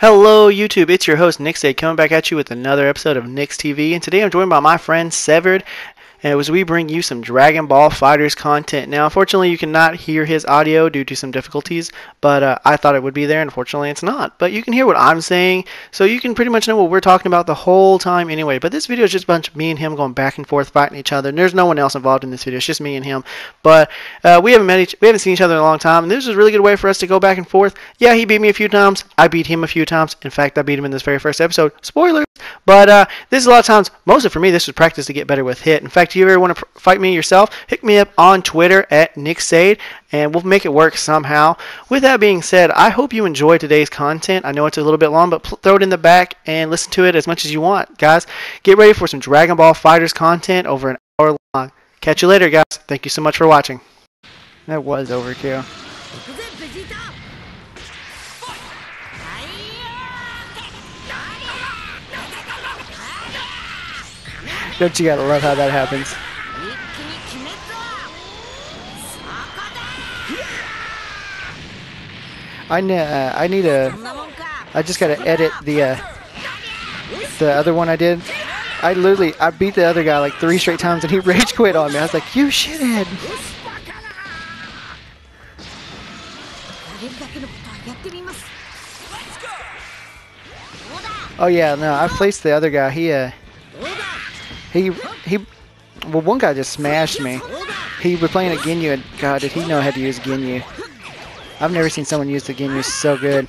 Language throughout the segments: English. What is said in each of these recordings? Hello YouTube, it's your host Nick Sade coming back at you with another episode of Nick's TV, and today I'm joined by my friend Severed as we bring you some Dragon Ball FighterZ content. Now unfortunately you cannot hear his audio due to some difficulties, but I thought it would be there, and unfortunately it's not. But you can hear what I'm saying, so you can pretty much know what we're talking about the whole time anyway. But this video is just a bunch of me and him going back and forth fighting each other, and there's no one else involved in this video, it's just me and him. But we haven't seen each other in a long time, and this is a really good way for us to go back and forth. Yeah, he beat me a few times, I beat him a few times. In fact, I beat him in this very first episode. Spoilers! But this is a lot of times, mostly for me, this was practice to get better with Hit. In fact, if you ever want to fight me yourself, hit me up on Twitter at Nyxayde, and we'll make it work somehow. With that being said, I hope you enjoy today's content. I know it's a little bit long, but throw it in the back and listen to it as much as you want, guys. Get ready for some Dragon Ball FighterZ content over an hour long. Catch you later, guys. Thank you so much for watching. That was overkill. Don't you gotta love how that happens? I just gotta edit the other one I did. I beat the other guy like 3 straight times and he rage quit on me. I was like, you shithead! Oh yeah, no, I placed the other guy. Well, one guy just smashed me. He was playing a Ginyu, and God, did he know how to use Ginyu. I've never seen someone use the Ginyu so good.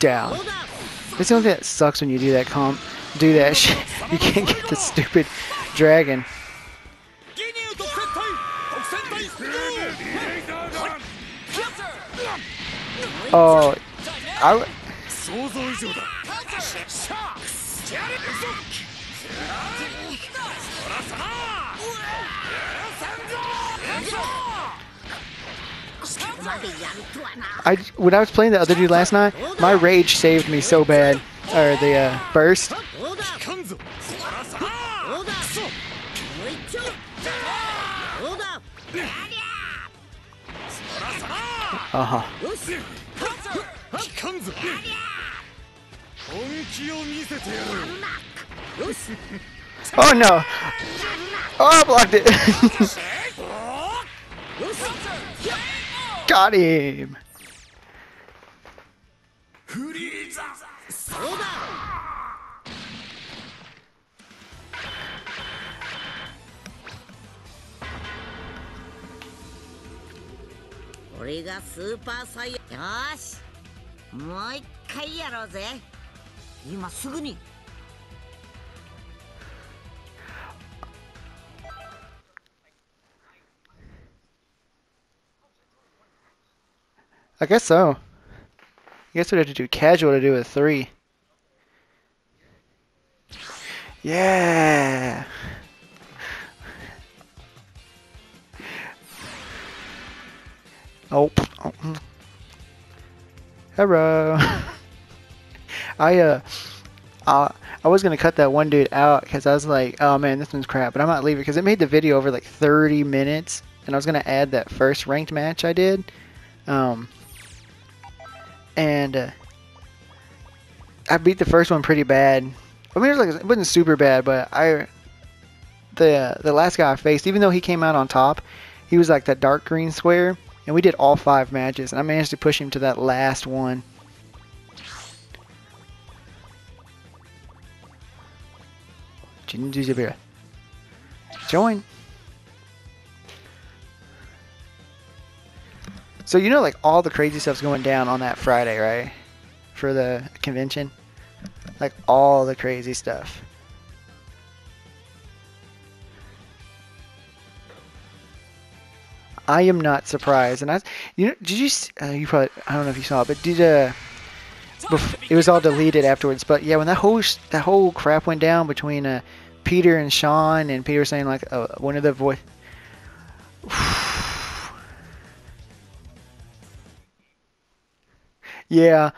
Down. It's the only thing that sucks when you do that comp. Do that shit. You can't get the stupid dragon. Oh, when I was playing the other dude last night, my rage saved me so bad, or the burst. Oh no! Oh, I blocked it! Got him! I guess so. I guess we have to do casual to do a 3. Yeah. Oh. Hello. I was gonna cut that one dude out because I was like, oh man, this one's crap, but I might leave it because it made the video over like 30 minutes, and I was gonna add that first ranked match I did, and I beat the first one pretty bad. I mean, it wasn't super bad, but the last guy I faced, even though he came out on top, he was like that dark green square, and we did all 5 matches, and I managed to push him to that last one. Join. So you know, like, all the crazy stuff's going down on that Friday, right? For the convention, like all the crazy stuff. I am not surprised, and you probably, I don't know if you saw it, but it was all deleted afterwards. But yeah, when that whole crap went down between Peter and Sean, and Peter saying like one of the voice. Yeah.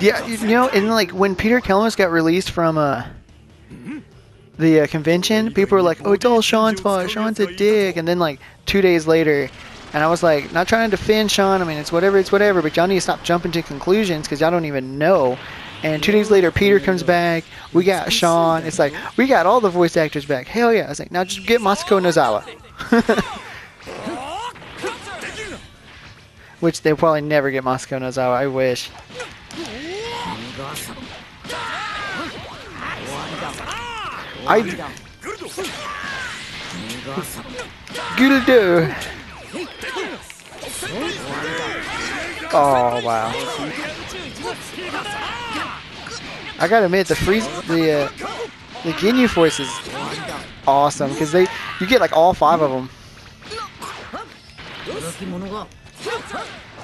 Yeah, you know, and like when Peter Kelamis got released from the convention, people were like, oh, it's all Sean's fault, Sean's a dick, and then like 2 days later, and I was like, not trying to defend Sean, I mean, it's whatever, but y'all need to stop jumping to conclusions, because y'all don't even know. And 2 days later, Peter comes back, we got Sean, it's like, we got all the voice actors back, hell yeah. I was like, now just get Masako Nozawa. Which they'll probably never get Masako Nozawa, I wish. Goodle-do. Oh, wow. I gotta admit, the Ginyu voice is awesome, because you get like all five of them.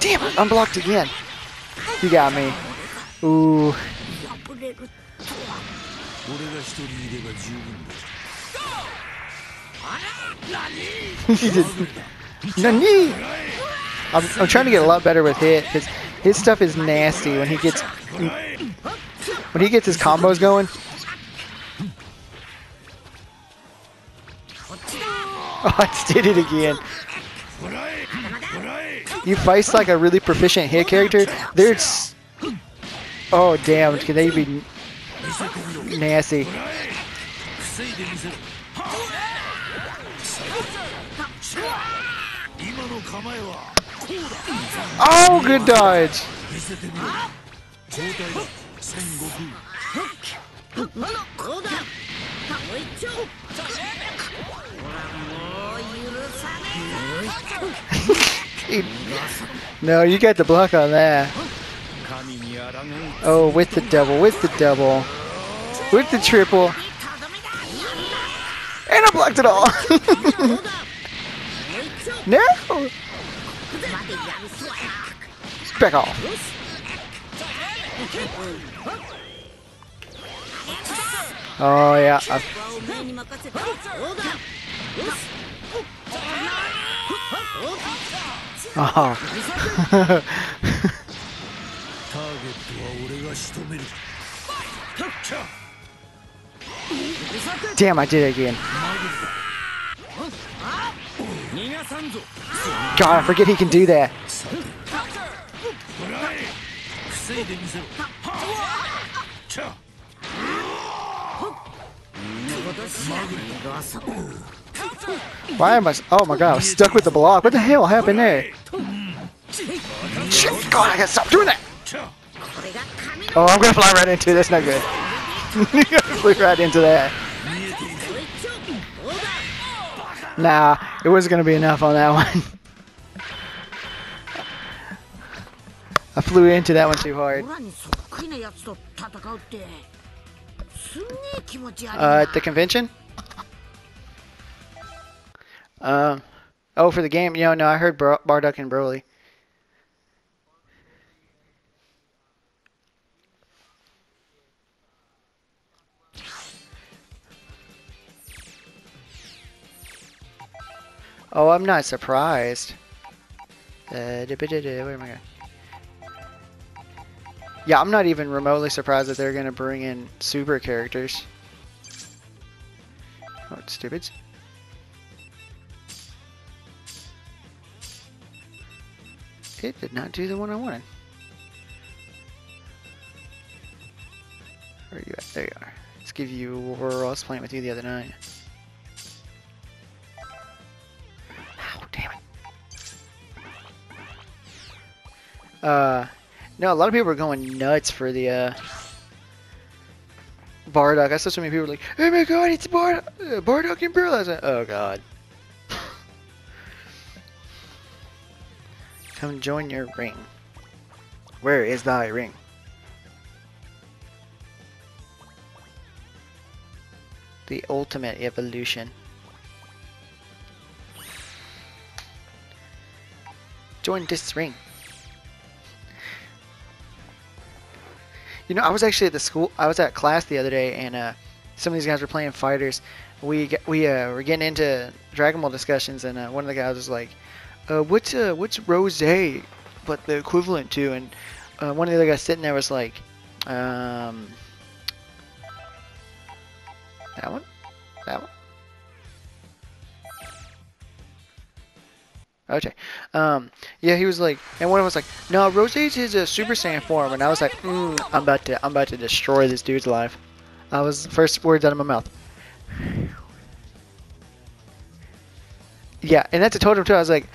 Damn it, I'm blocked again. You got me. Ooh. I'm trying to get a lot better with Hit, because his stuff is nasty when he gets his combos going. Oh, I did it again. You fight like a really proficient Hit character. There's oh damn, can they be nasty? Oh, good dodge! No, you got the block on that. Oh, with the double, with the double, with the triple. And I blocked it all! No! Back off. Oh, yeah. Oh. Damn, I did it again. God, I forget he can do that. Why am I... Oh my god, I was stuck with the block. What the hell happened there? Shit, God, I gotta stop doing that! Oh, I'm gonna fly right into it. That's not good. Flew right into that. Nah, it wasn't gonna be enough on that one. I flew into that one too hard. At the convention? Oh, for the game? Yo, no, I heard Bardock and Broly. Oh, I'm not surprised. Where am I going? Yeah, I'm not even remotely surprised that they're going to bring in super characters. Oh, it's stupid. It did not do the one I wanted. Where are you at? There you are. Let's give you where I was playing with you the other night. No, a lot of people are going nuts for the Bardock. I saw so many people like, oh my god, it's Bardock and Broly. I was like, oh god. Come join your ring. Where is thy ring? The ultimate evolution. Join this ring. You know, I was actually at the school. I was at class the other day, and some of these guys were playing fighters. We were getting into Dragon Ball discussions, and one of the guys was like, "What's Rose, but the equivalent to?" And one of the other guys sitting there was like, "That one." Okay. Yeah, he was like, and one of them was like, no, Rose's is a Super Saiyan form, and I was like, I'm about to destroy this dude's life. That was the first words out of my mouth. Yeah, and that's what I told him too. I was like,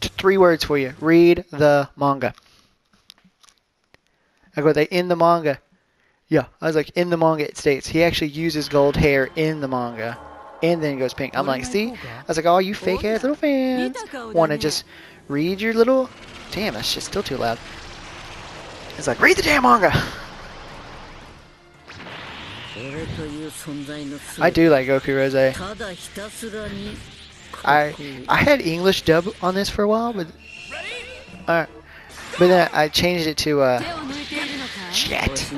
three words for you. Read the manga. I go, they in the manga. Yeah, I was like, in the manga it states he actually uses gold hair in the manga, and then it goes pink. I'm like, see? I was like, oh, you fake ass little fans want to just read your little. Damn, that shit's still too loud. It's like, read the damn manga. I do like Goku Rose. I had English dub on this for a while, but then I changed it to Jet.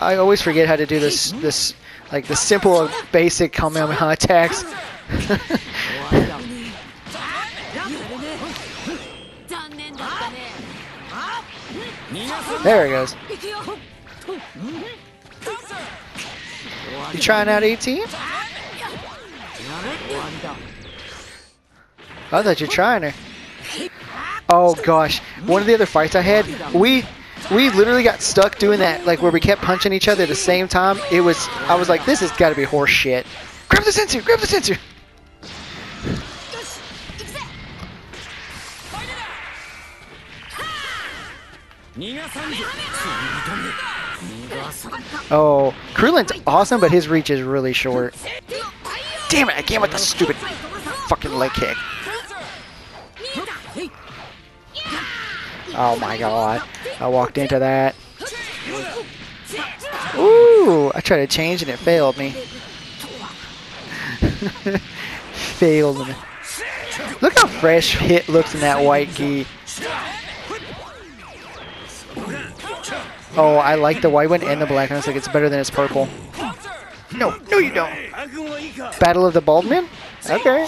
I always forget how to do this like the simple basic Kamehameha attacks. There it goes. You trying out 18? I thought you were trying her. Oh gosh, one of the other fights I had, we literally got stuck doing that, like where we kept punching each other at the same time. It was, I was like, this has got to be horse shit. Grab the sensor, grab the sensor. Oh, Krulin's awesome, but his reach is really short. Damn it, I came with the stupid fucking leg kick. Oh my god, I walked into that. Ooh, I tried to change and it failed me. Failed me. Look how fresh Hit looks in that white gi. Oh, I like the white one and the black one. It's like, it's better than its purple. No, no you don't. Battle of the Bald Men? Okay.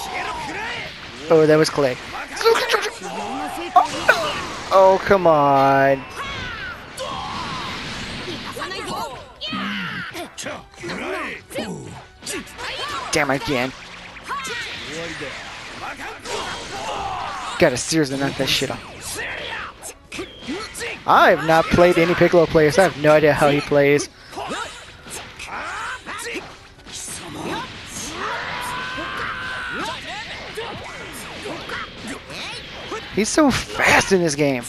Oh, that was Clay. Oh, come on. Damn again. Gotta seriously knock that shit off. I have not played any Piccolo player, so I have no idea how he plays. He's so fast in this game.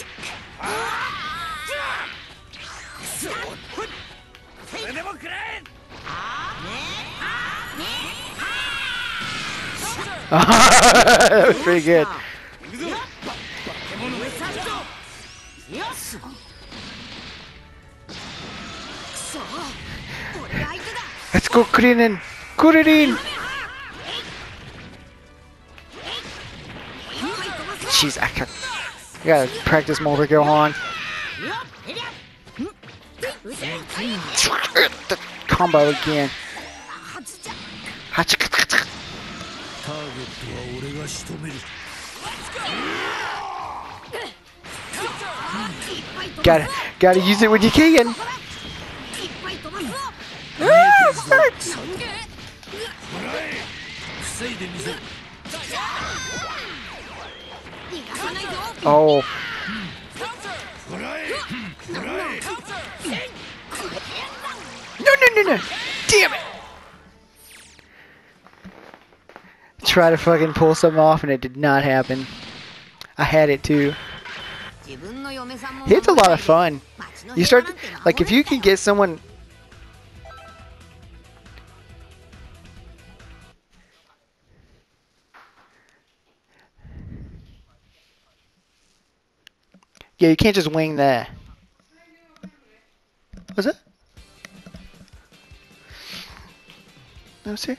That was pretty good. Let's go, Krillin. Krillin. Jeez, I gotta practice more with Gohan. Combo again. Gotta use it when you can. Oh. No. Damn it. Try to fucking pull something off and it did not happen. I had it too. It's a lot of fun. You start, like, if you can get someone. Yeah, you can't just wing that. What's that? Let me see.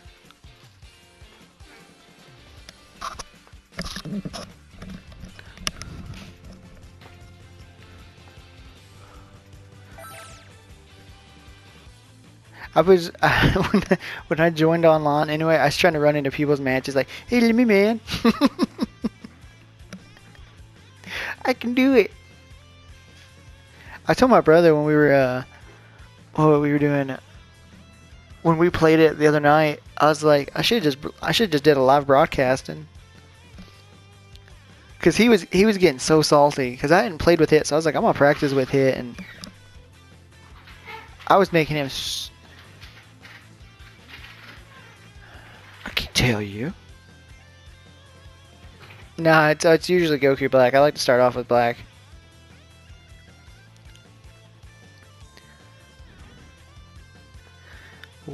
I was when I joined online. Anyway, I was trying to run into people's matches like, "Hey, let me, man! I can do it." I told my brother when we were when we played it the other night, I was like, I should have just did a live broadcast and Because he was getting so salty. Because I hadn't played with Hit, so I was like, I'm going to practice with Hit. And I was making him... I can't tell you. Nah, it's usually Goku Black. I like to start off with Black.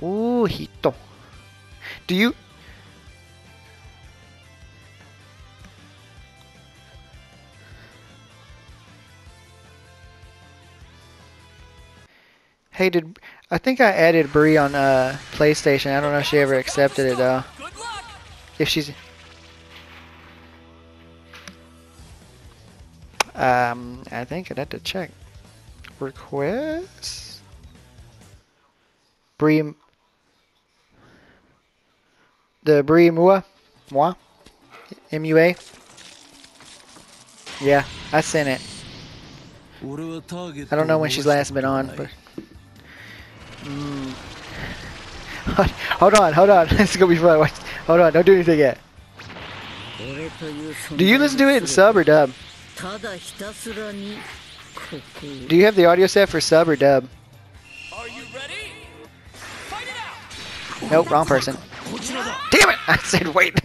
Ooh, Hito. Do you... Hey, I think I added Bree on PlayStation. I don't know if she ever accepted it though. If she's I think I'd have to check. Request Bree the Bree Mua MUA. Yeah, I sent it. I don't know when she's last been on, but Hold on. This is gonna be fun. Hold on, don't do anything yet. Do you listen to it in sub or dub? Do you have the audio set for sub or dub? Are you ready? Fight it out. Nope, wrong person. Damn it! I said wait.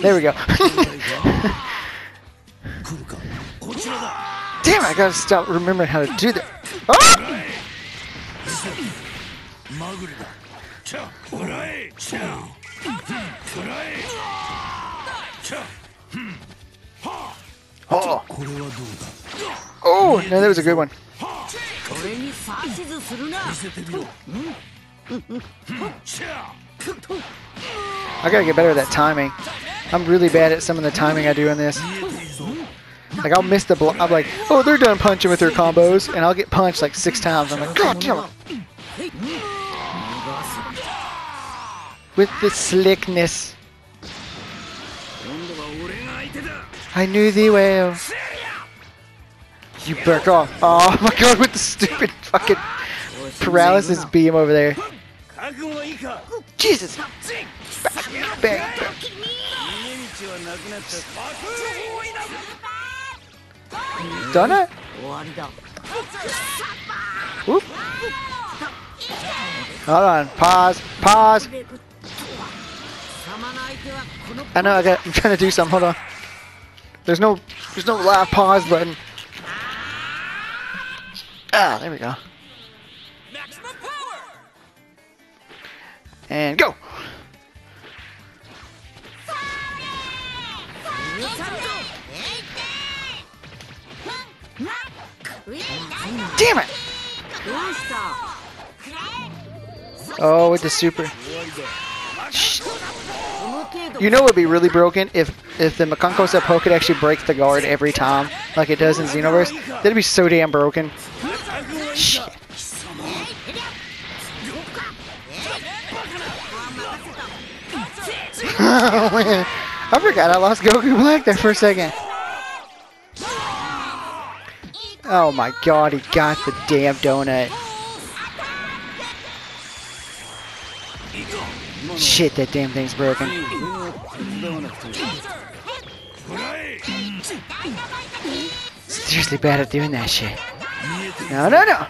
There we go. Damn it! I gotta stop remembering how to do that. Oh! Oh. Oh, no, that was a good one. I gotta get better at that timing. I'm really bad at some of the timing I do in this. Like, I'll miss the block. I'm like, oh, they're done punching with their combos, and I'll get punched like 6 times. I'm like, God damn it. With the slickness. I knew thee well. You broke off. Oh my God, with the stupid fucking paralysis beam over there. Jesus. Back, back, back. Done it? Oop. Hold on. Pause. Pause. I know. I'm trying to do something. Hold on. There's no live pause button. Ah, there we go. And go. Damn it! Oh, with the super. Shh. You know what would be really broken if the Makankosappo could actually break the guard every time, like it does in Xenoverse. That'd be so damn broken. Shit. Oh, man. I forgot I lost Goku Black there for a second. Oh my God, he got the damn donut. Shit, that damn thing's broken. Seriously bad at doing that shit. No, no, no.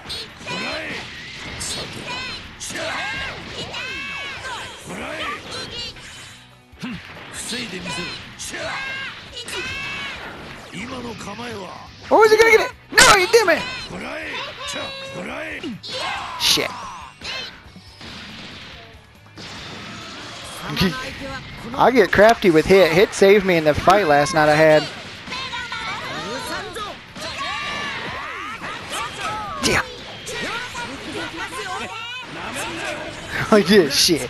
Oh, is he gonna get it? No, you damn it! Shit. I get crafty with Hit. Hit saved me in the fight last night I had. Yeah. Oh yeah, shit.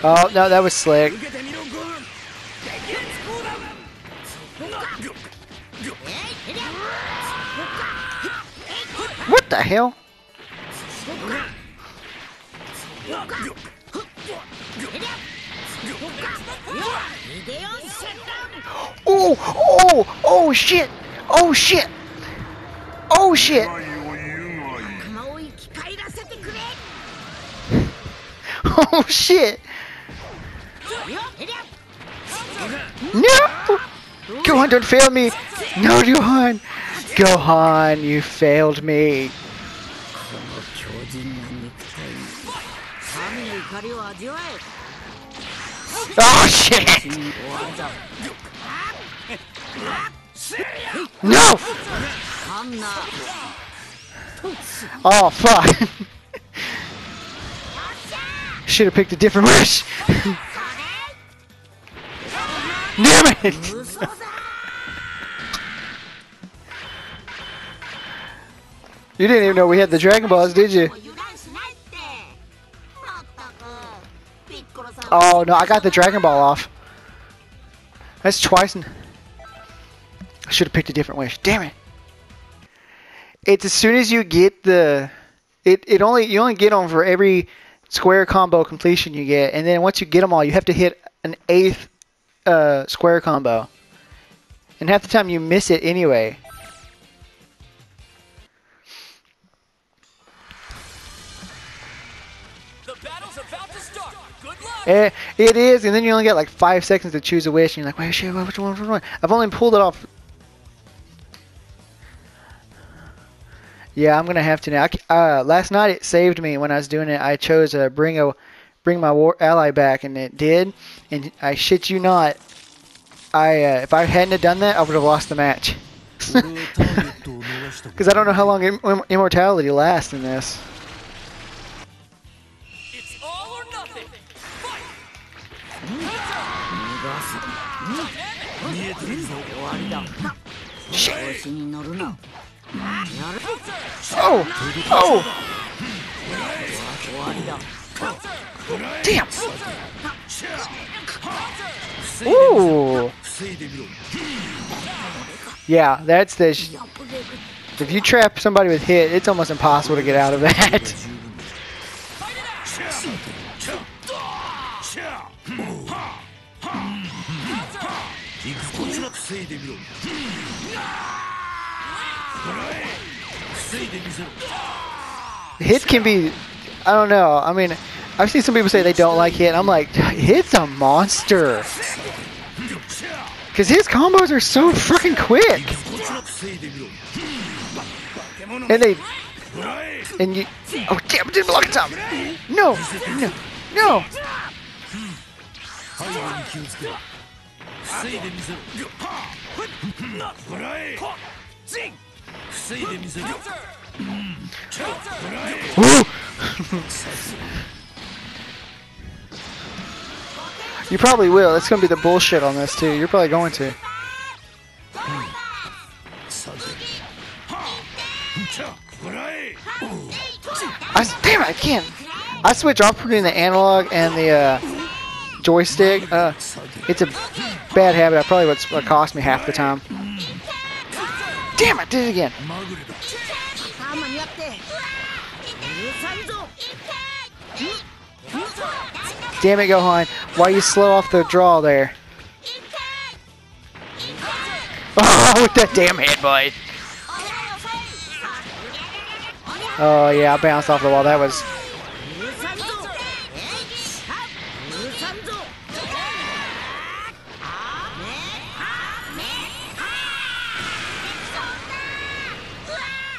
Oh, no, that was slick. What the hell? Oh, oh, oh shit! Oh shit! Oh shit! Oh shit! No! Gohan, don't fail me! No, Gohan! Gohan, you failed me! Oh shit! No! Oh fuck! Should have picked a different wish! Damn it! You didn't even know we had the Dragon Balls, did you? Oh no, I got the Dragon Ball off. That's twice. I should have picked a different wish. Damn it! It's as soon as you get the, you only get them for every square combo completion you get, and then once you get them all, you have to hit an 8th square combo, and half the time you miss it anyway. It is, and then you only get like 5 seconds to choose a wish, and you're like, wait, shit, which one? I've only pulled it off. Yeah, I'm gonna have to now. Last night it saved me when I was doing it. I chose to bring my war ally back, and it did. And I shit you not, if I hadn't have done that, I would have lost the match. Because I don't know how long immortality lasts in this. Shit. Oh! Oh! Damn! Ooh! Yeah, that's the... If you trap somebody with hit, it's almost impossible to get out of that. Hit can be, I don't know, I mean, I've seen some people say they don't like hit, and I'm like, hit's a monster. Because his combos are so freaking quick. And they, and you, oh damn, I didn't block it up. No, no, no. You probably will. It's gonna be the bullshit on this too. You're probably going to. Damn it! I can't. I switch off between the analog and the joystick. It's a bad habit. Probably what cost me half the time. Damn, I did it again. Damn it, Gohan. Why you slow off the draw there? Oh, with that damn headbutt. Oh, yeah, I bounced off the wall. That was...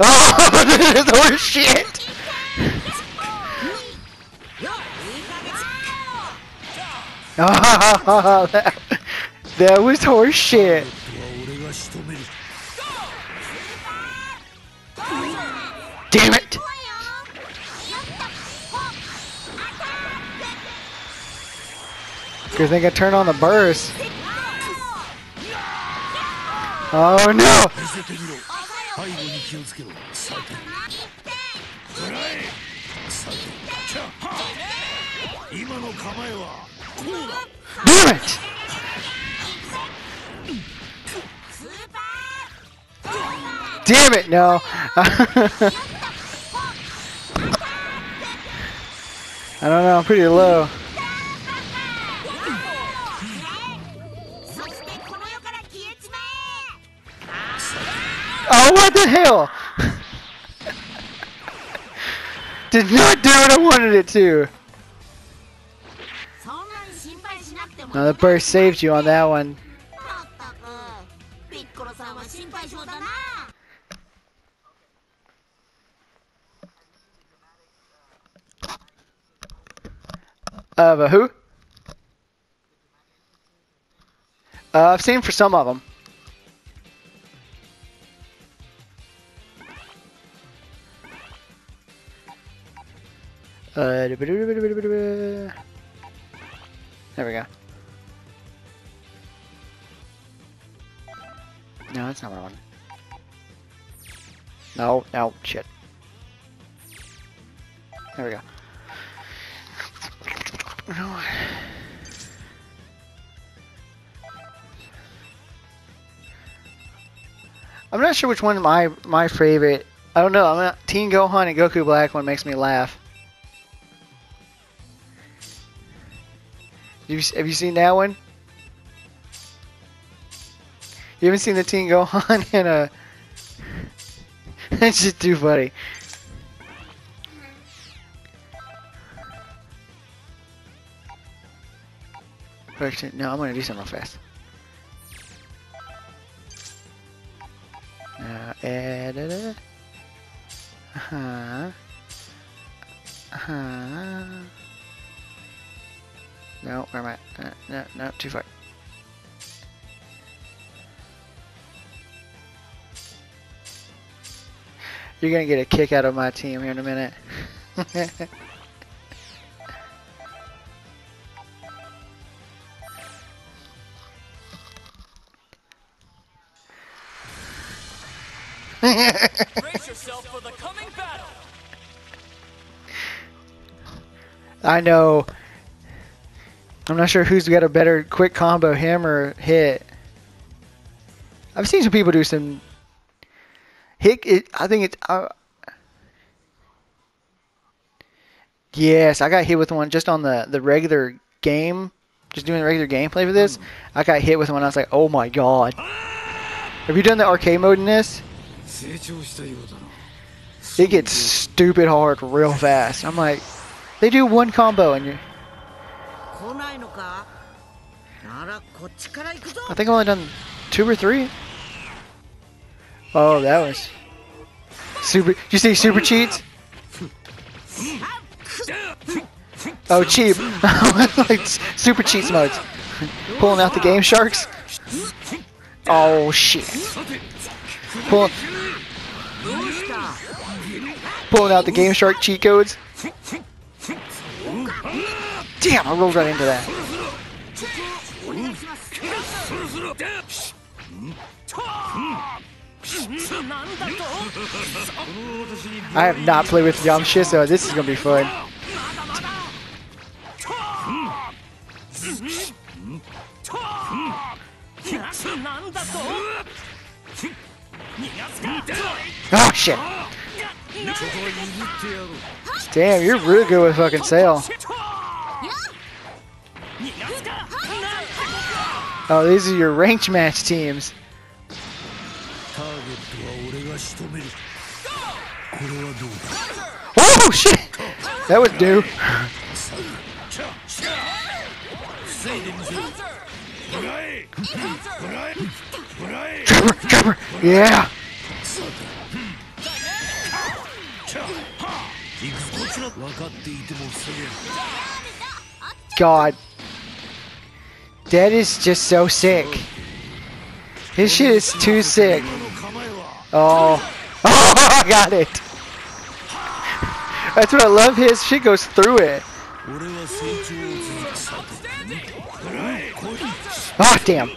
Oh, this is horse shit! Oh, that was horse shit. Damn it! Good thing I turned on the burst. Oh no! Damn it! Damn it! No. I don't know. I'm pretty low. Oh, what the hell? Did not do what I wanted it to. Now the burst saved you on that one. But who? I've seen for some of them. There we go. No, that's not what I wanted. No, no, shit. There we go. No. I'm not sure which one my favorite. I don't know. Teen Gohan and Goku Black one makes me laugh. Have you seen that one? You haven't seen the Teen Gohan in a. That's just too funny. No, I'm gonna do something real fast. No, where am I? No, no, too far. You're gonna get a kick out of my team here in a minute. Brace yourself for the coming battle. I know. I'm not sure who's got a better quick combo, him or Hit. I've seen some people do some Hit. I think it's. Yes, I got hit with one just on the regular game. Just doing the regular gameplay for this, I got hit with one. I was like, oh my god. Have you done the arcade mode in this? It gets stupid hard real fast. I'm like, they do one combo and you're... I think I've only done 2 or 3. Oh, that was... Super... Did you see Super Cheats? Oh, cheap. Like, Super Cheats modes. Pulling out the Game Sharks. Oh, shit. Pulling out the Game Shark cheat codes. Damn, I rolled right into that. I have not played with Yamcha, so this is gonna be fun. Oh shit! Damn, you're really good with fucking Sail. Oh, these are your ranked match teams. Oh shit! That was due. Trevor, Trevor, yeah. God, that is just so sick. His shit is too sick. Oh, oh, I got it. That's what I love. His shit goes through it. Oh damn!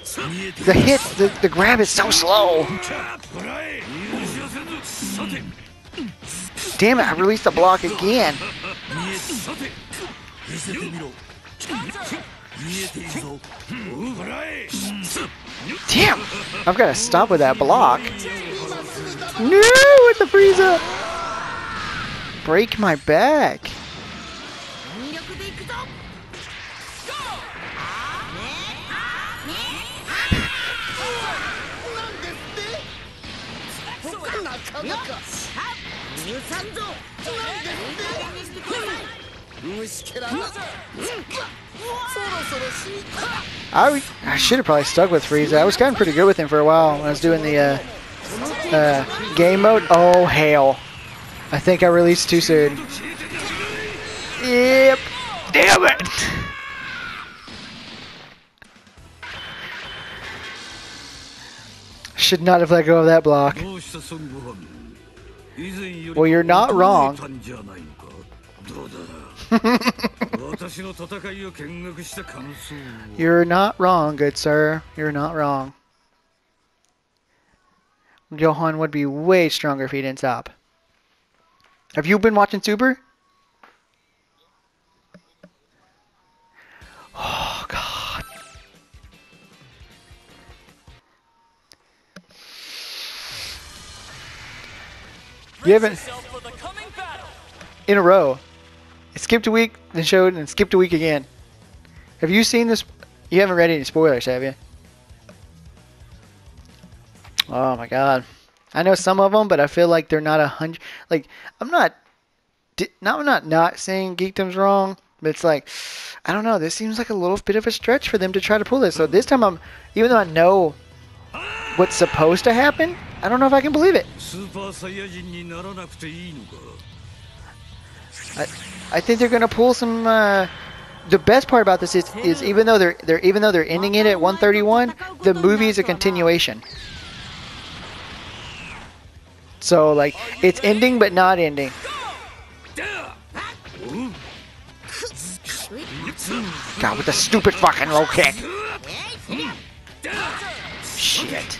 The hit, the grab is so slow. Damn it! I released the block again. Damn! I've got to stop with that block. No! With the Frieza! Break my back. I should have probably stuck with Frieza. I was kind of pretty good with him for a while when I was doing the game mode. Oh, hell. I think I released too soon. Yep. Damn it! Should not have let go of that block. Well, you're not wrong. You're not wrong, good sir. You're not wrong. Gohan would be way stronger if he didn't stop. Have you been watching Super? Oh, God. You haven't... In a row. It skipped a week, then showed, and skipped a week again. Have you seen this? You haven't read any spoilers, have you? Oh, my God. I know some of them, but I feel like they're not 100... Like, I'm not saying Geekdom's wrong, but it's like... I don't know. This seems like a little bit of a stretch for them to try to pull this. So this time, even though I know what's supposed to happen, I don't know if I can believe it. I think they're gonna pull some. The best part about this is even though they're ending it at 131, the movie is a continuation. So like it's ending but not ending. God, with the stupid fucking low kick. Shit.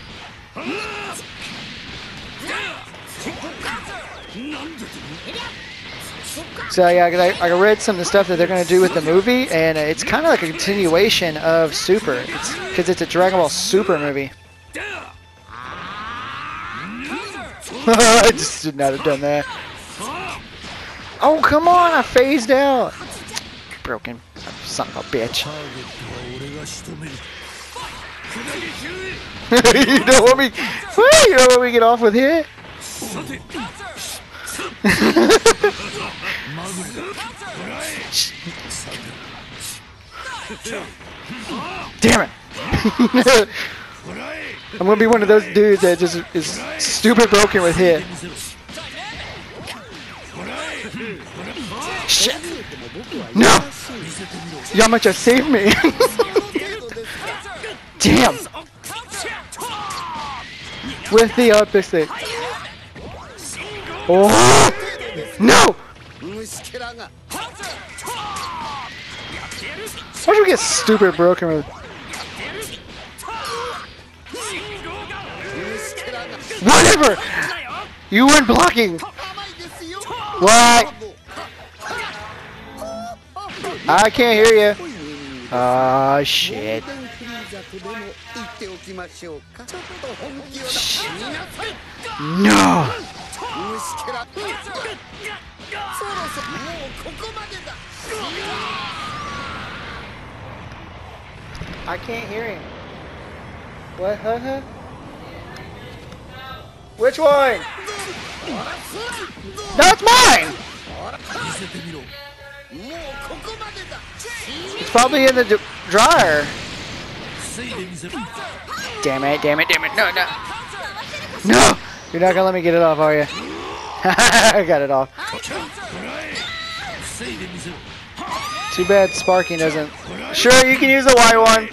So yeah, I read some of the stuff that they're going to do with the movie, and it's kind of like a continuation of Super. Because it's a Dragon Ball Super movie. I just should not have done that. Oh, come on, I phased out. Broken. Son of a bitch. You don't want me. Wait, you don't want me to get off with here? Damn it. I'm gonna be one of those dudes that just is stupid broken with hit. Shit. No! Yamcha, save me! Damn! With the up this thing. Oh! No! Why do we get stupid broken with? Whatever! You weren't blocking! What? I can't hear you. Ah, shit. No! I can't hear him. What? Huh? Which one? That's mine! It's probably in the dryer. Damn it, damn it, damn it. No, no. No! You're not gonna let me get it off, are you? I got it off. Too bad Sparking doesn't. Sure, you can use the Y one.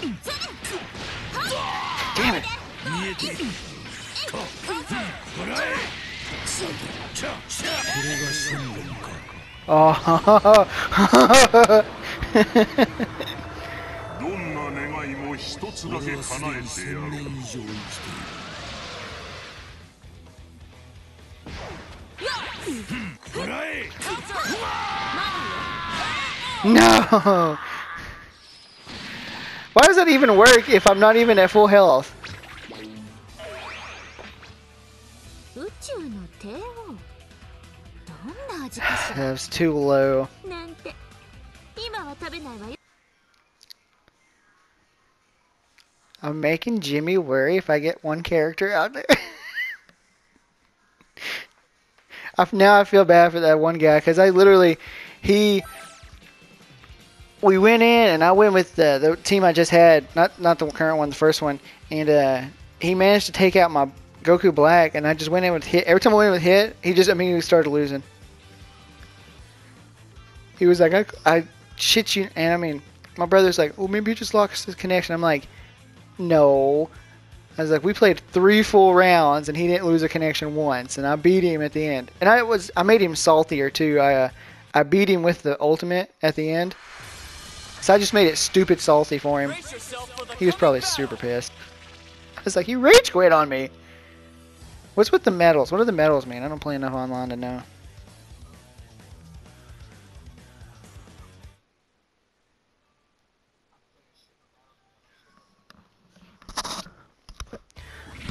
Damn it. Oh. No. Why does that even work if I'm not even at full health? That was too low. I'm making Jimmy worry if I get one character out there. Now I feel bad for that one guy, because I literally, we went in, and I went with the team I just had, not the current one, the first one, and he managed to take out my Goku Black, and I just went in with Hit. Every time I went in with Hit, he just immediately started losing. He was like, I shit you, and I mean, my brother's like, well, maybe you just lost his connection. I'm like, no. I was like, we played 3 full rounds, and he didn't lose a connection once, and I beat him at the end. And I made him saltier, too. I beat him with the ultimate at the end. So I just made it stupid salty for him. He was probably super pissed. I was like, you rage quit on me. What's with the medals? What do the medals mean? I don't play enough online to know.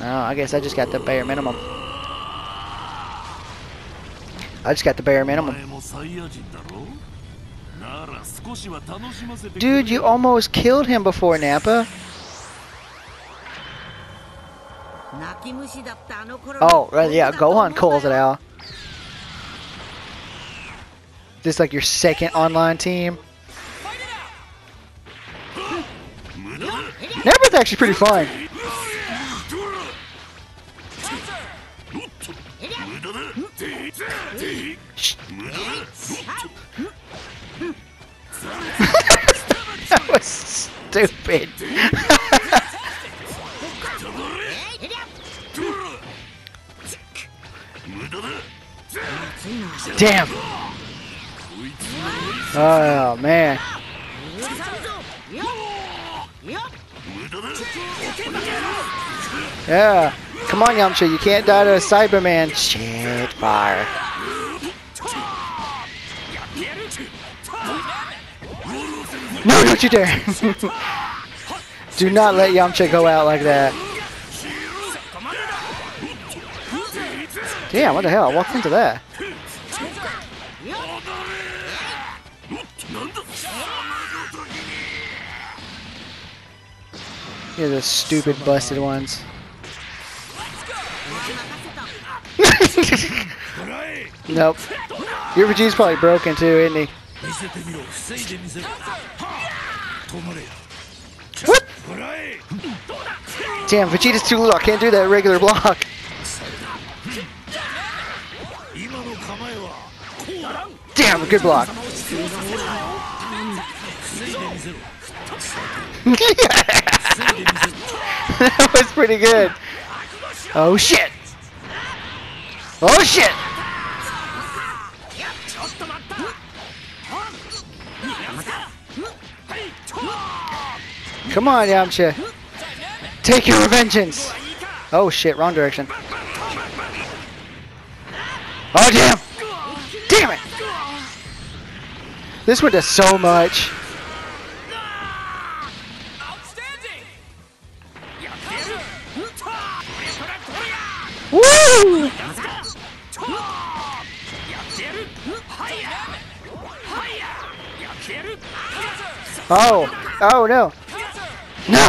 No, I guess I just got the bare minimum. I just got the bare minimum. Dude, you almost killed him before, Nappa. Oh, right, yeah, Gohan calls it out. This is like your second online team. Nappa's actually pretty fun. That was stupid. Damn. Oh man. Yeah. Come on, Yamcha, you can't die to a Cyberman. Shit, fire. No, don't you dare! Do not let Yamcha go out like that. Damn, what the hell? I walked into that. You're the stupid busted ones. Nope. Your Vegeta's probably broken too, isn't he? What? Damn, Vegeta's too little. I can't do that regular block. Damn, good block. That was pretty good. Oh shit. Oh shit. Come on, Yamcha. Take your vengeance. Oh shit, wrong direction. Oh damn. Damn it. This went to so much. Woo! Oh. Oh no. No!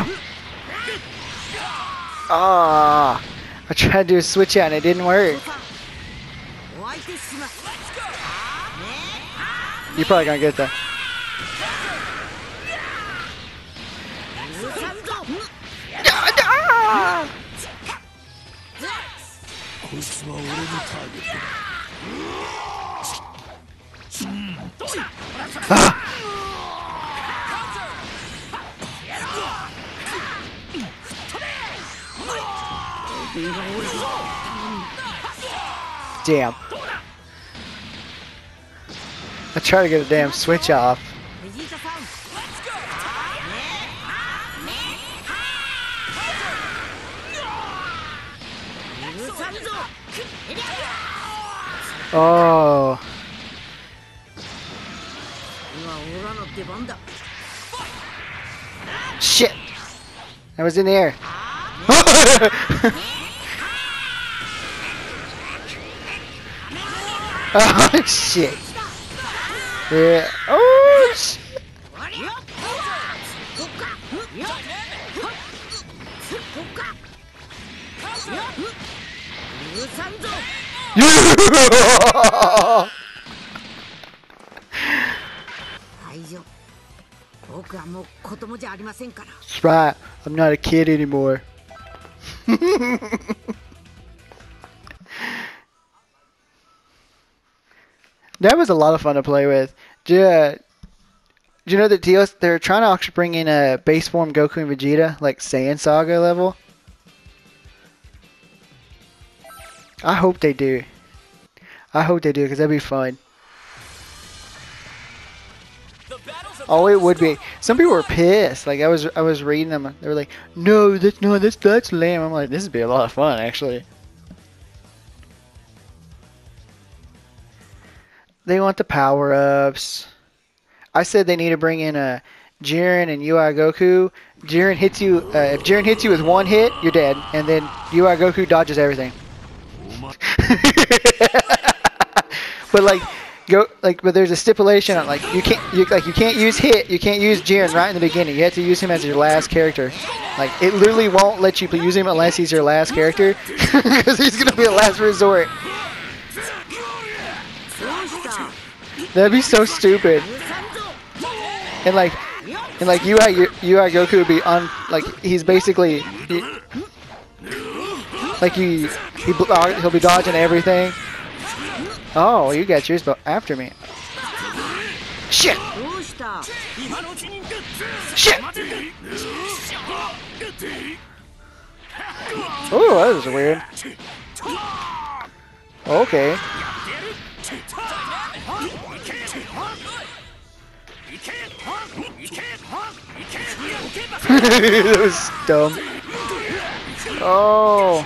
Ah, oh, I tried to do a switch out and it didn't work. You're probably gonna get that. Ah. Damn. I try to get a damn switch off. Oh. Shit. I was in the air. Oh shit. Yeah. Oh shit. That's right. I'm not a kid anymore. That was a lot of fun to play with. Do you know that they're trying to actually bring in a base form Goku and Vegeta, like Saiyan Saga level? I hope they do. I hope they do, because that'd be fun. Oh, it would be. Some people were pissed. Like I was reading them. They were like, "No, that's lame." I'm like, "This would be a lot of fun, actually." They want the power-ups. I said they need to bring in a Jiren and UI Goku. Jiren hits you. If Jiren hits you with one hit, you're dead, and then UI Goku dodges everything. But like, but there's a stipulation on like you can't use Hit, you can't use Jiren right in the beginning. You have to use him as your last character. Like it literally won't let you use him unless he's your last character, because he's gonna be a last resort. That'd be so stupid. And like, UI Goku would be on like he's basically. Like he'll be dodging everything. Oh, you got yours after me. Shit! Shit! Oh, that was weird. Okay. That was dumb. Oh.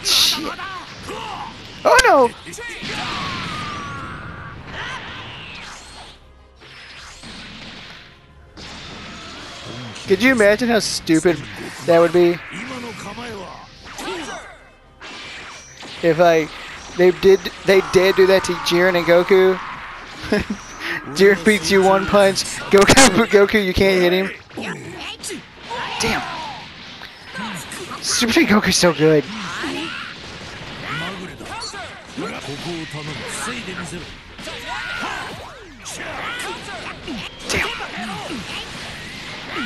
Shit. Oh no! Could you imagine how stupid that would be? If like they did do that to Jiren and Goku. Jiren beats you one punch. Goku, you can't hit him. Damn. Super Saiyan Goku's so good. Damn.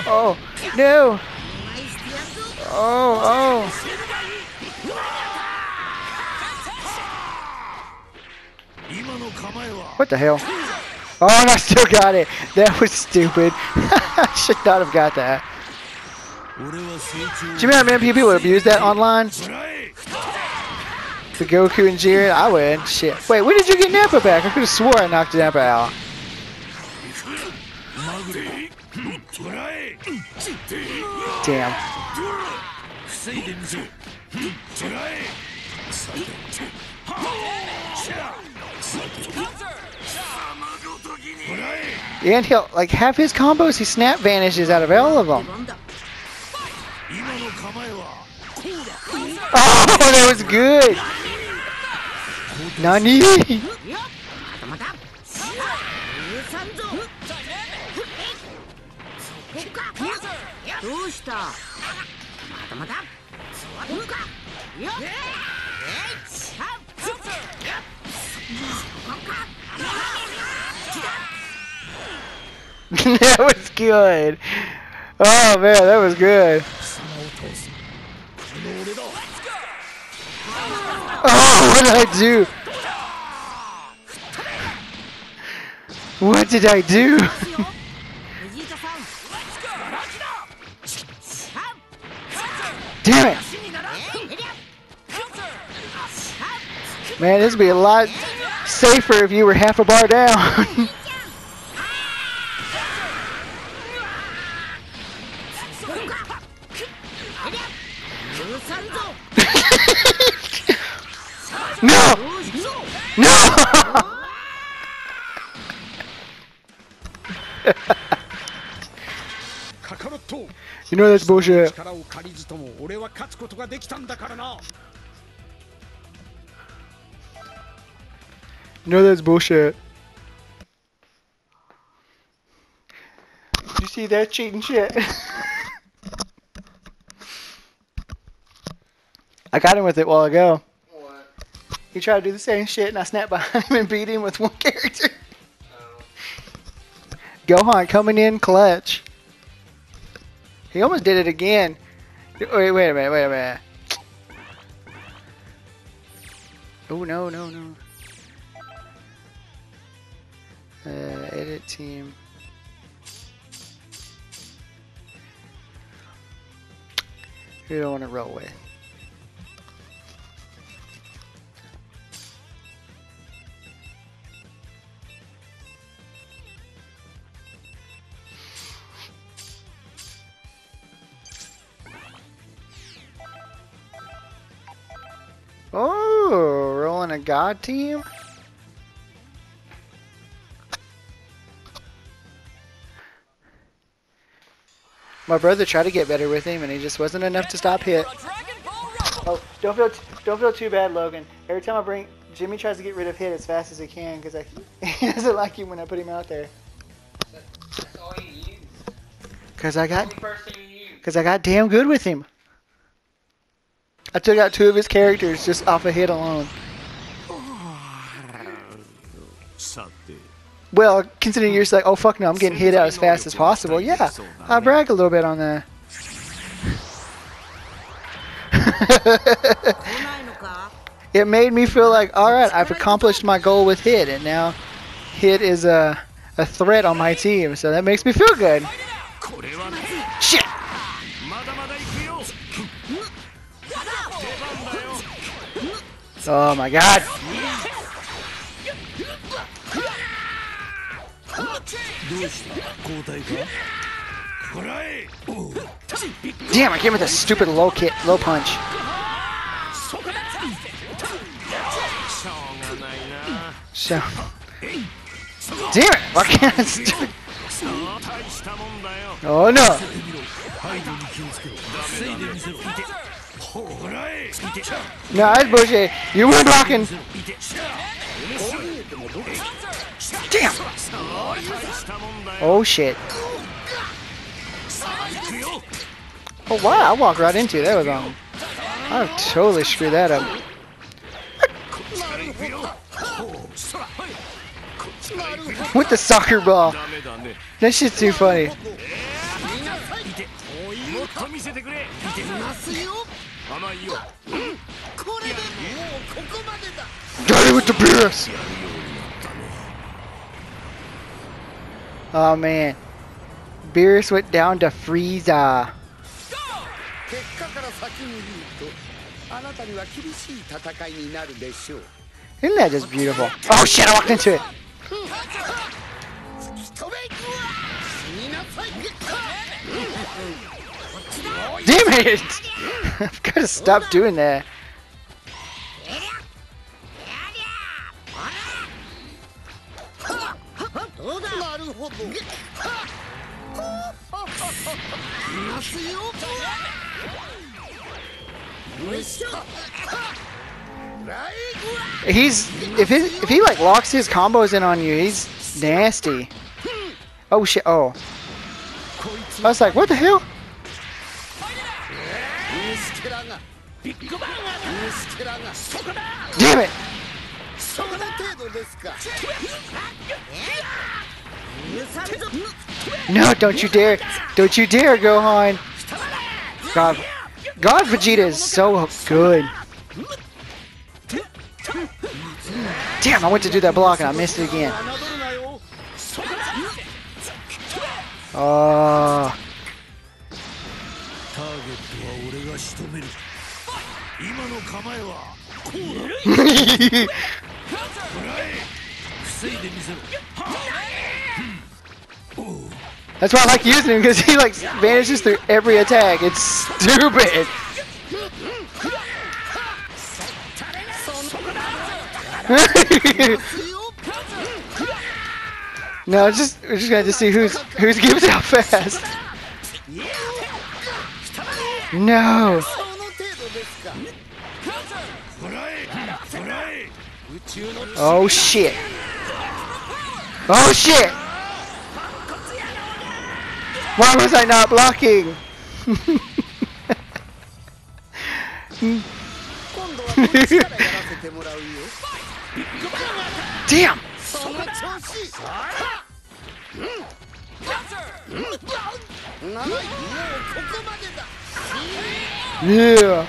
Oh, no. Oh, oh. What the hell? Oh, and I still got it. That was stupid. I should not have got that. Do you know how many people would abuse that online? The Goku and Jiren? I would. Shit. Wait, when did you get Nappa back? I could have swore I knocked Nappa out. Damn. And he'll, like, half his combos, he snap vanishes out of all of them. Oh, that was good! Nani? That was good! Oh man, that was good! Oh, what did I do? What did I do? Damn it! Man, this would be a lot safer if you were half a bar down. No! No! You know that's bullshit. You know that's bullshit. see that cheating shit. I got him with it a while ago. What? He tried to do the same shit, and I snapped behind him and beat him with one character. Oh. Gohan coming in clutch. He almost did it again. Wait a minute. Oh, no. Edit team. Who do I want to roll with? Oh, rolling a god team? My brother tried to get better with him, and he just wasn't enough to stop Hit. Oh, don't feel too bad, Logan. Every time I bring Jimmy tries to get rid of Hit as fast as he can because he doesn't like him when I put him out there. That's all you use. Cause I got damn good with him. I took out two of his characters just off a hit alone. Something. Well, considering you're just like, oh fuck no, I'm getting hit out as fast as possible. Yeah, I brag a little bit on that. It made me feel like, alright, I've accomplished my goal with Hit, and now Hit is a threat on my team, so that makes me feel good. Shit! Oh my god! Damn! I came with a stupid low punch. So, damn it! Why can't I stop? Oh no! No, that's bullshit. You were blocking. Damn. Oh shit. Oh wow, I walked right into it. That was on. I totally screwed that up. With the soccer ball. That shit's too funny. Got it with the Beerus! Oh man. Beerus went down to Frieza. Isn't that just beautiful? Oh shit, I walked into it! Damn it! I've got to stop doing that. If he like locks his combos in on you, he's nasty. Oh shit! Oh, I was like, what the hell? Damn it! No, don't you dare! Don't you dare, Gohan! God, Vegeta is so good. Damn, I went to do that block and I missed it again. Oh. That's why I like using him, because he like vanishes through every attack. It's stupid. No, we're just gonna have to see who's gives it out fast. No. Oh shit. Oh shit. Why was I not blocking? Damn! Yeah.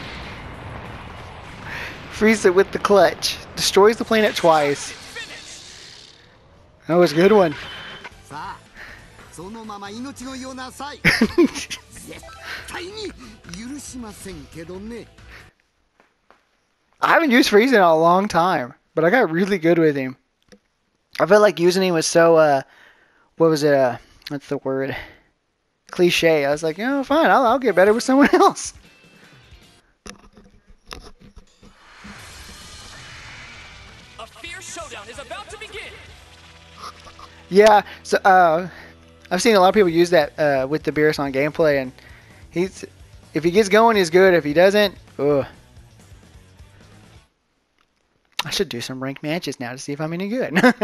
Frieza with the clutch. Destroys the planet twice. That was a good one. I haven't used Frieza in a long time, but I got really good with him. I felt like using him was so, what was it, what's the word? Cliche. I was like, oh, fine, I'll get better with someone else. A fierce showdown is about to begin. Yeah, so I've seen a lot of people use that with the Beerus on gameplay, and he's if he gets going, he's good. If he doesn't, ugh. I should do some ranked matches now to see if I'm any good. Ready?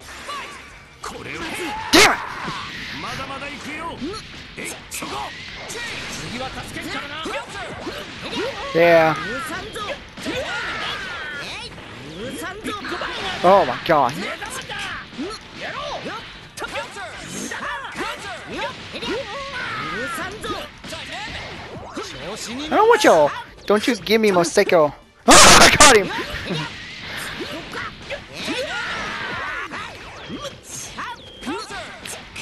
Fight! Damn it! Yeah. Oh my god. I don't want y'all. Don't you give me Masako. Oh, I got him.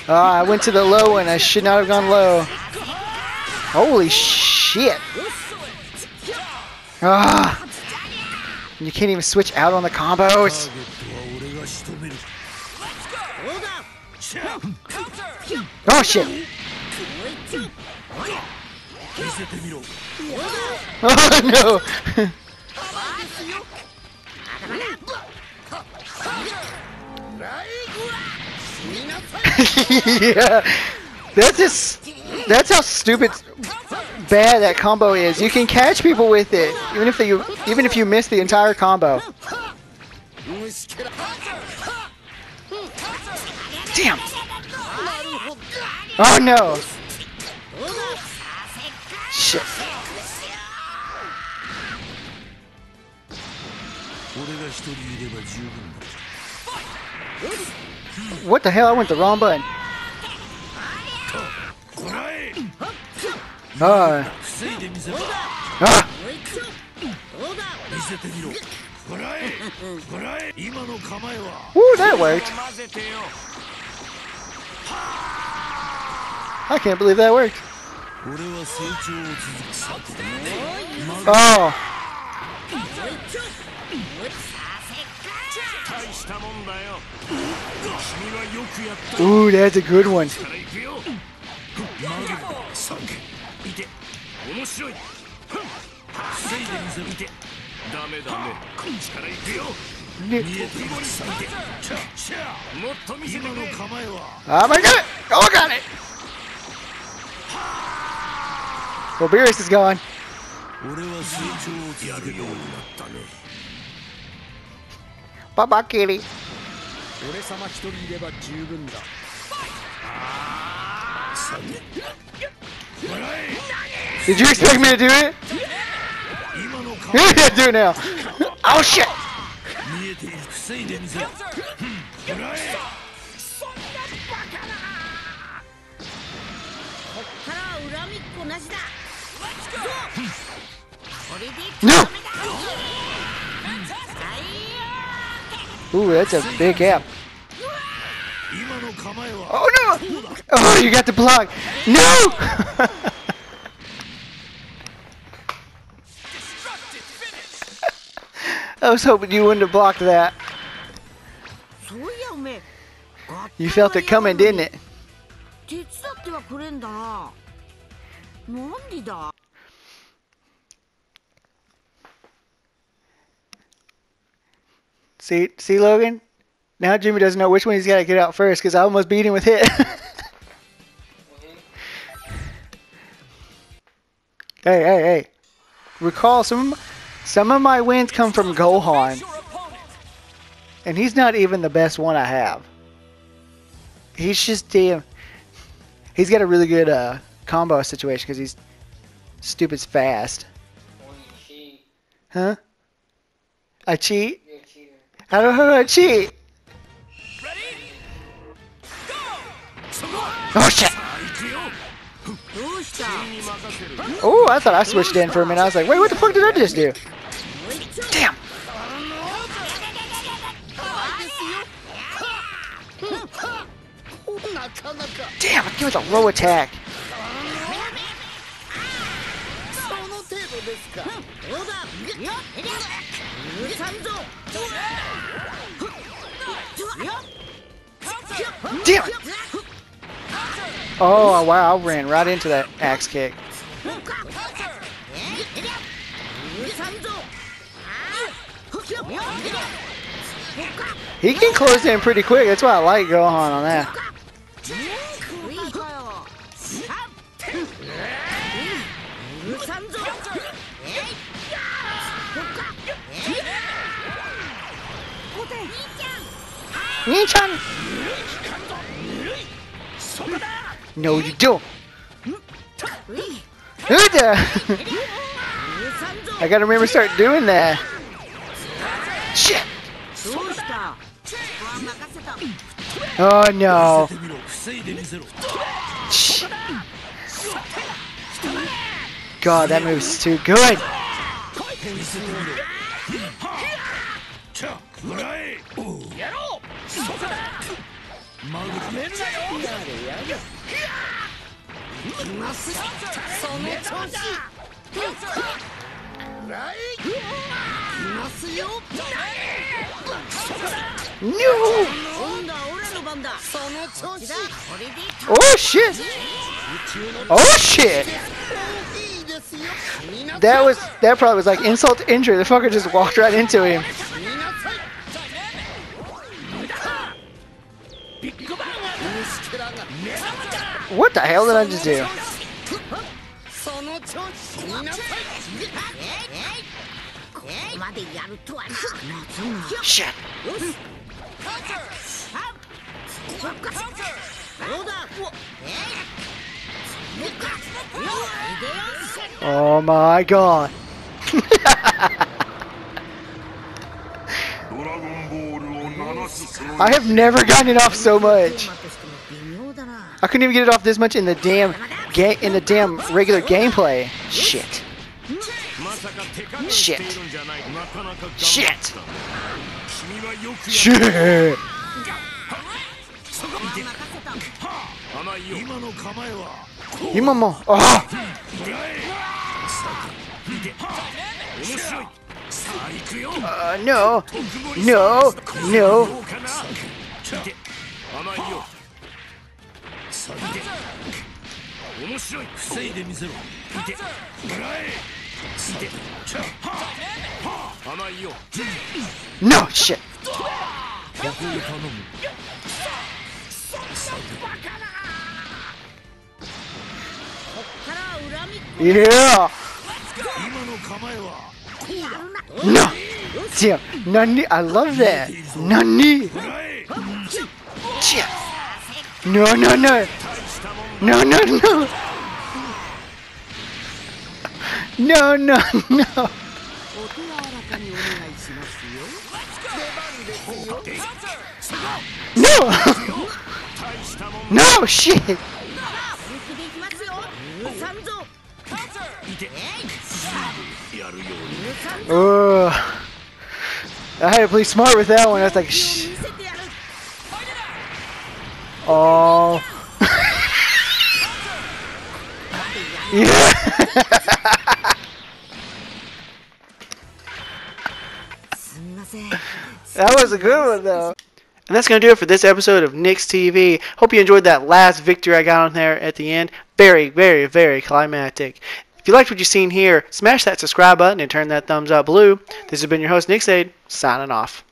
I went to the low and I should not have gone low. Holy shit. You can't even switch out on the combos. Oh shit. Oh no! Yeah, that's how stupid bad that combo is. You can catch people with it, even if you miss the entire combo. Damn! Oh no! Shit. What the hell? I went the wrong button. Ooh, that worked. I can't believe that worked. Oh. Ooh, that's a good one. Oh my god! Oh, I got it! Well, Beerus is gone. Bye bye, kitty. Did you expect me to do it? I do now. Oh, shit. No! Ooh, that's a big gap. Oh no! Oh, you got the block! No! I was hoping you wouldn't have blocked that. You felt it coming, didn't it? See, Logan? Now Jimmy doesn't know which one he's got to get out first because I almost beat him with Hit. Hey. Recall, some of my wins come from Gohan. And he's not even the best one I have. He's just damn... He's got a really good combo situation because he's stupid's fast. When you cheat. Huh? I cheat? You're a cheater. I don't know how to cheat. Ready? Go! Oh, shit! Oh, I thought I switched in for a minute. I was like, wait, what the fuck did I just do? Damn! Damn, I gave it a low attack. Damn it! Oh, wow, I ran right into that axe kick. He can close in pretty quick. That's why I like Gohan on that. No, you don't. I gotta remember to start doing that. Shit. Oh no. God, that move's too good. No! Oh shit! Oh shit! That probably was like insult to injury. The fucker just walked right into him. What the hell did I just do? Shit! Oh my god! I have never gotten it off so much. I couldn't even get it off this much in the damn regular gameplay. Shit. Shit. Shit. Shit. No. No. No. No shit. Yeah. No. Damn. Nani. I love that. Nani. Damn. No, no, no. No, no, no. No, no, no. No. No, shit. I had to play smart with that one. I was like, shh. Oh. Yeah. That was a good one, though. And that's going to do it for this episode of Nick's TV. Hope you enjoyed that last victory I got on there at the end. Very, very, very climactic. If you liked what you've seen here, smash that subscribe button and turn that thumbs up blue. This has been your host, Nyxayde, signing off.